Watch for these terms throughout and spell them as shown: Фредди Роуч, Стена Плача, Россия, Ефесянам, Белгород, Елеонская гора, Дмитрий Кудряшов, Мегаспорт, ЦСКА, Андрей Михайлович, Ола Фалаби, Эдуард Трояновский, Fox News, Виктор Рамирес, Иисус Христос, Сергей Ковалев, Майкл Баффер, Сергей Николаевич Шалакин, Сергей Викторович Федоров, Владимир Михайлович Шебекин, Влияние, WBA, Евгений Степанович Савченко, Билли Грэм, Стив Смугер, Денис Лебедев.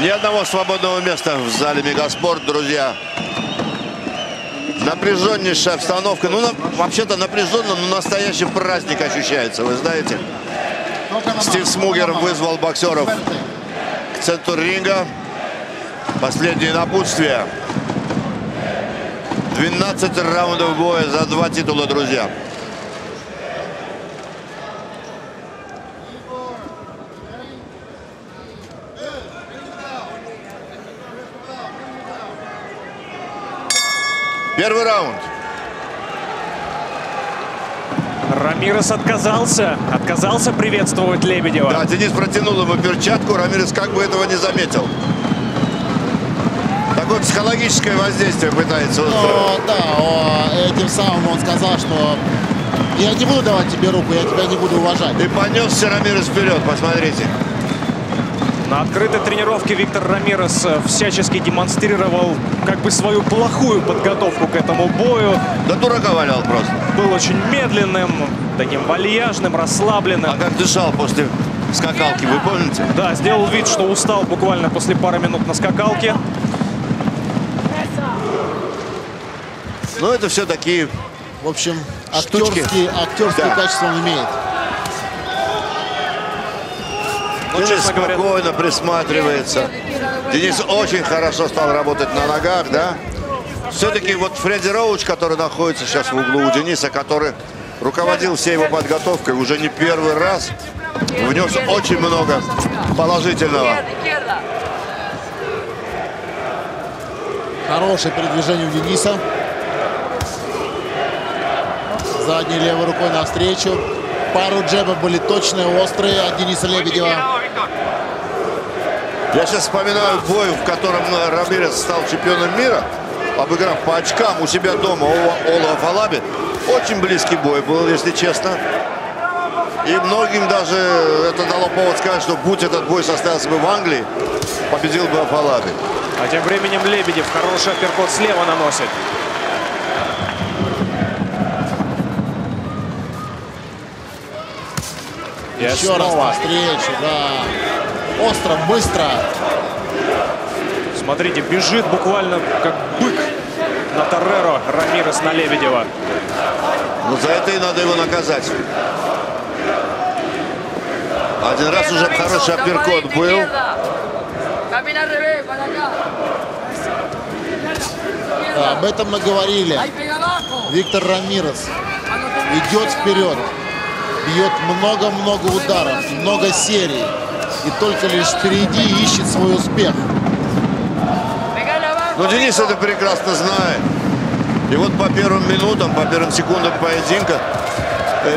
Ни одного свободного места в зале Мегаспорт, друзья. Напряженнейшая обстановка. Ну, вообще-то напряженно, но настоящий праздник ощущается, вы знаете. Стив Смугер вызвал боксеров к центру ринга. Последнее напутствие. 12 раундов боя за 2 титула, друзья. Первый раунд. Рамирес отказался приветствовать Лебедева. Да, Денис протянул ему перчатку, Рамирес как бы этого не заметил. Такое психологическое воздействие пытается устроить. Этим самым он сказал, что я не буду давать тебе руку, я тебя не буду уважать. И понесся Рамирес вперед, посмотрите. На открытой тренировке Виктор Рамирес всячески демонстрировал как бы свою плохую подготовку к этому бою. Да дурака валял просто. Был очень медленным, таким вальяжным, расслабленным. А как дышал после скакалки, вы помните? Да, сделал вид, что устал буквально после пары минут на скакалке. Ну, это все такие, в общем, актерские качества он имеет. Денис спокойно присматривается. Денис очень хорошо стал работать на ногах, да? Все-таки вот Фредди Роуч, который находится сейчас в углу у Дениса, который руководил всей его подготовкой уже не первый раз, внес очень много положительного. Хорошее передвижение у Дениса. Задней левой рукой навстречу. Пару джебов были точные, острые от Дениса Лебедева. Я сейчас вспоминаю бой, в котором Рамирес стал чемпионом мира, обыграв по очкам у себя дома Ола Фалаби. Очень близкий бой был, если честно. И многим даже это дало повод сказать, что будь этот бой состоялся бы в Англии, победил бы Фалаби. А тем временем Лебедев хороший апперкот слева наносит. Еще раз навстречу, да. Остро, быстро. Смотрите, бежит буквально как бык на Торреро Рамирес на Лебедева. Ну, за это и надо его наказать. Один раз уже хороший апперкот был. Да, об этом мы говорили. Виктор Рамирес идет вперед. Бьет много-много ударов, много серий. И только лишь впереди ищет свой успех. Но Денис это прекрасно знает. И вот по первым минутам, по первым секундам поединка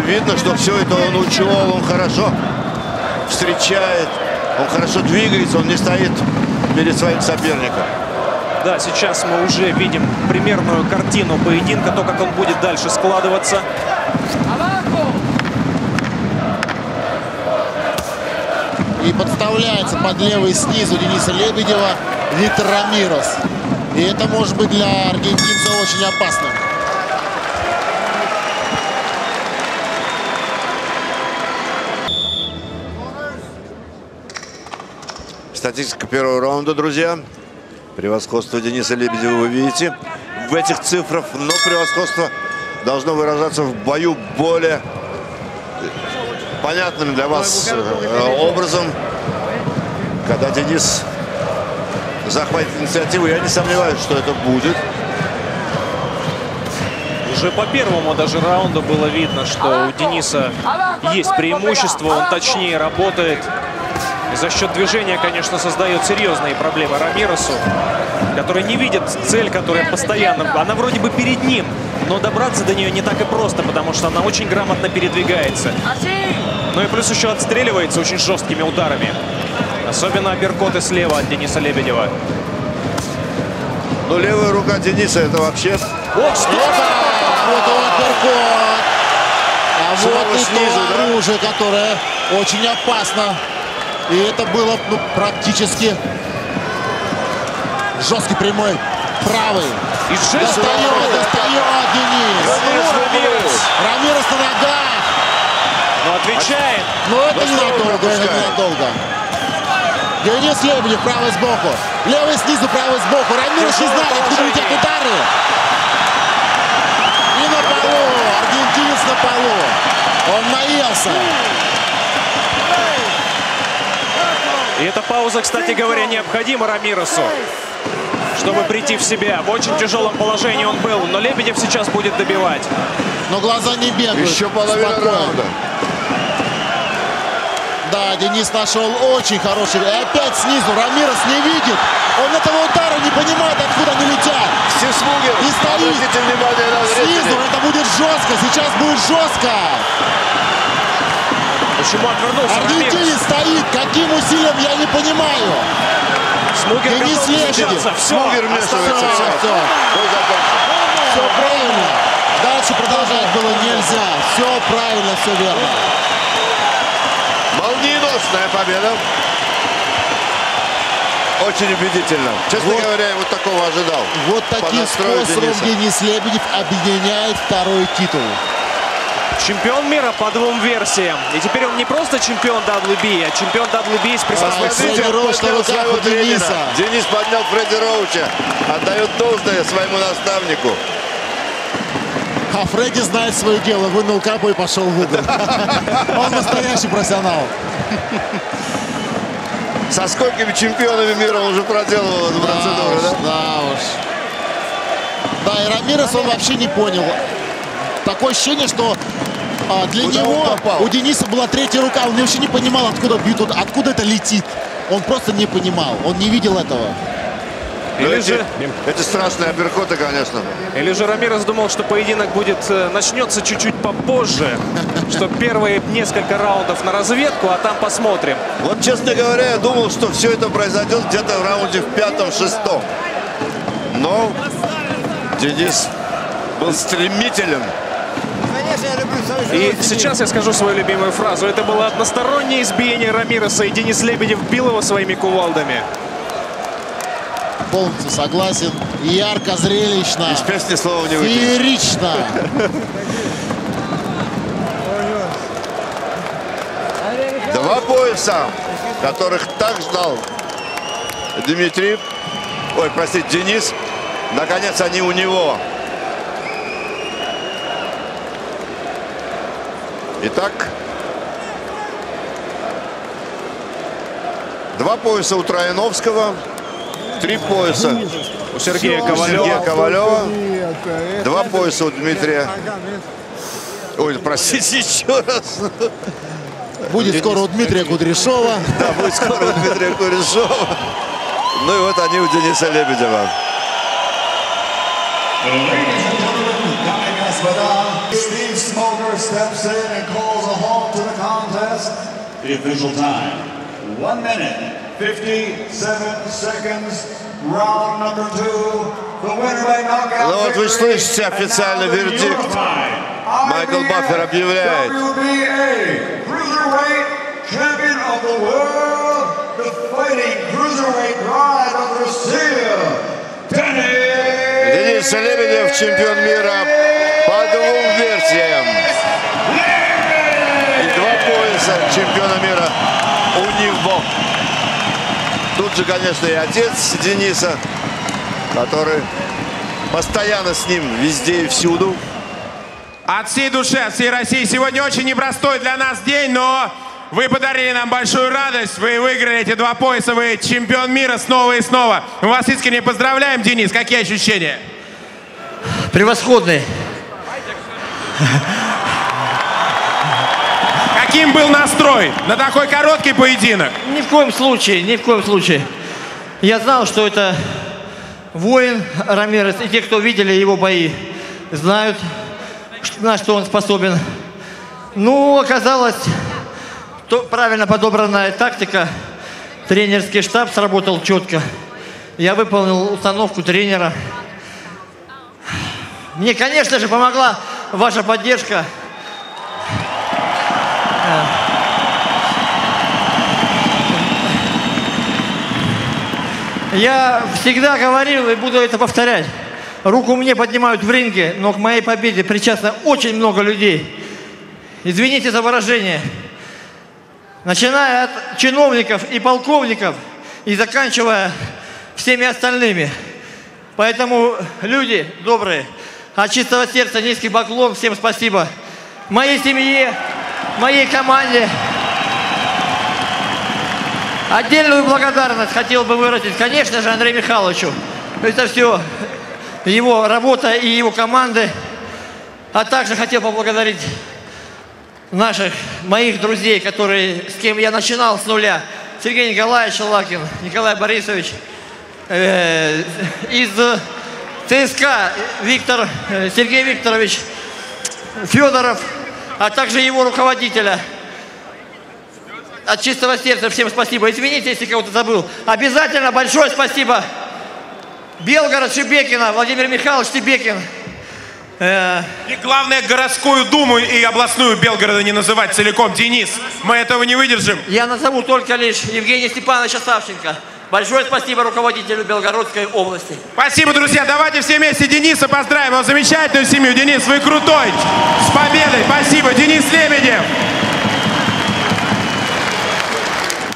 видно, что все это он учел, он хорошо встречает, он хорошо двигается, он не стоит перед своим соперником. Да, сейчас мы уже видим примерную картину поединка, то, как он будет дальше складываться. И подставляется под левый снизу Дениса Лебедева Виктор Рамирес. И это может быть для аргентинца очень опасно. Статистика первого раунда, друзья. Превосходство Дениса Лебедева вы видите в этих цифрах. Но превосходство должно выражаться в бою более понятным для вас образом, когда Денис захватит инициативу. Я не сомневаюсь, что это будет. Уже по первому даже раунду было видно, что у Дениса есть преимущество, он точнее работает. И за счет движения, конечно, создает серьезные проблемы Рамиресу, который не видит цель, которая постоянно... Она вроде бы перед ним, но добраться до нее не так и просто, потому что она очень грамотно передвигается. Ну и плюс еще отстреливается очень жесткими ударами. Особенно апперкоты слева от Дениса Лебедева. Ну, левая рука Дениса это вообще... Ох, что-то! Вот он апперкот! А вот и снизу, то оружие, которое очень опасно. И это было практически жесткий прямой правый. И достает Денис. Рамирес на ногах. Но отвечает. Но это ненадолго. Денис Лебедев, правый сбоку. Левый снизу, правый сбоку. Рамирес не знает, откуда летят удары. И на полу. Аргентинец на полу. Он наелся. И эта пауза, кстати говоря, необходима Рамиресу, чтобы прийти в себя. В очень тяжелом положении он был, но Лебедев сейчас будет добивать. Но глаза не бегают. Еще половина раунда. Да, Денис нашел очень хороший. И опять снизу. Рамирес не видит. Он этого удара не понимает, откуда они летят. Стив Смугер. И стоит. Снизу. Это будет жестко. Сейчас будет жестко. Почему отвернулся? Аргентинец стоит. Каким усилием, я не понимаю. Смугер Денис Лебедев. Смугер вмешивается. Все правильно. Дальше продолжать было нельзя. Все правильно, все верно. Молниеносная победа. Очень убедительно. Честно говоря, я вот такого ожидал. Вот таким способом Денис Лебедев объединяет второй титул. Чемпион мира по двум версиям. И теперь он не просто чемпион WBA, а чемпион WBA с приспособлением Дениса. Денис поднял Фредди Роуча. Отдает должное своему наставнику. А Фредди знает свое дело. Вынул капу и пошел в угол. Он настоящий профессионал. Со сколькими чемпионами мира он уже проделал эту процедуру, да? Да уж. Да, и Рамирес он вообще не понял. Такое ощущение, что для него, у Дениса была третья рука. Он вообще не понимал, откуда бьют, откуда это летит. Он просто не понимал. Он не видел этого. Эти страшные апперкоты, конечно. Или же Рамирес думал, что поединок начнется чуть-чуть попозже, что первые несколько раундов на разведку, а там посмотрим. Вот, честно говоря, я думал, что все это произойдет где-то в раунде в 5-6. Но Денис был стремителен. И сейчас я скажу свою любимую фразу. Это было одностороннее избиение Рамиреса, и Денис Лебедев бил его своими кувалдами. Полностью согласен. Ярко, зрелищно. Из песни слова не выйдет. Феерично. Два пояса, которых так ждал Денис. Наконец они у него. Итак, два пояса у Трояновского. Три пояса у Сергея Ковалева. Два пояса у Дмитрия. Ой, простите, еще раз. Будет скоро у Дмитрия Кудряшова. Да, будет скоро у Дмитрия Кудряшова. Ну и вот они у Дениса Лебедева. Steve 57 секунд, раунд номер 2. Ну вот вы слышите официальный вердикт. Майкл Баффер объявляет. Денис Лебедев, чемпион мира по двум версиям. И два пояса чемпиона мира у него. Тут же, конечно, и отец Дениса, который постоянно с ним везде и всюду. От всей души, от всей России. Сегодня очень непростой для нас день, но вы подарили нам большую радость. Вы выиграли эти два пояса, вы чемпион мира снова и снова. Мы вас искренне поздравляем, Денис. Какие ощущения? Превосходные. Каким был настрой на такой короткий поединок? Ни в коем случае, ни в коем случае. Я знал, что это воин Рамирес, и те, кто видели его бои, знают, на что он способен. Ну, оказалось, правильно подобранная тактика, тренерский штаб сработал четко. Я выполнил установку тренера. Мне, конечно же, помогла ваша поддержка. Я всегда говорил и буду это повторять. Руку мне поднимают в ринге, но к моей победе причастно очень много людей. Извините за выражение. Начиная от чиновников и полковников и заканчивая всеми остальными. Поэтому, люди добрые, от чистого сердца низкий поклон, всем спасибо. Моей семье, моей команде. Отдельную благодарность хотел бы выразить, конечно же, Андрею Михайловичу. Это все его работа и его команды. А также хотел поблагодарить наших, моих друзей, которые, с кем я начинал с нуля. Сергей Николаевич Шалакин, Николай Борисович. Из ЦСКА Сергей Викторович Федоров, а также его руководителя. От чистого сердца всем спасибо. Извините, если кого-то забыл. Обязательно большое спасибо Белгород, Шебекина, Владимир Михайлович Шебекин. И главное, городскую думу и областную Белгорода не называть целиком. Денис, мы этого не выдержим. Я назову только лишь Евгения Степановича Савченко. Большое спасибо руководителю Белгородской области. Спасибо, друзья. Давайте все вместе Дениса поздравим. Его замечательную семью. Денис, вы крутой. С победой. Спасибо. Денис Лебедев.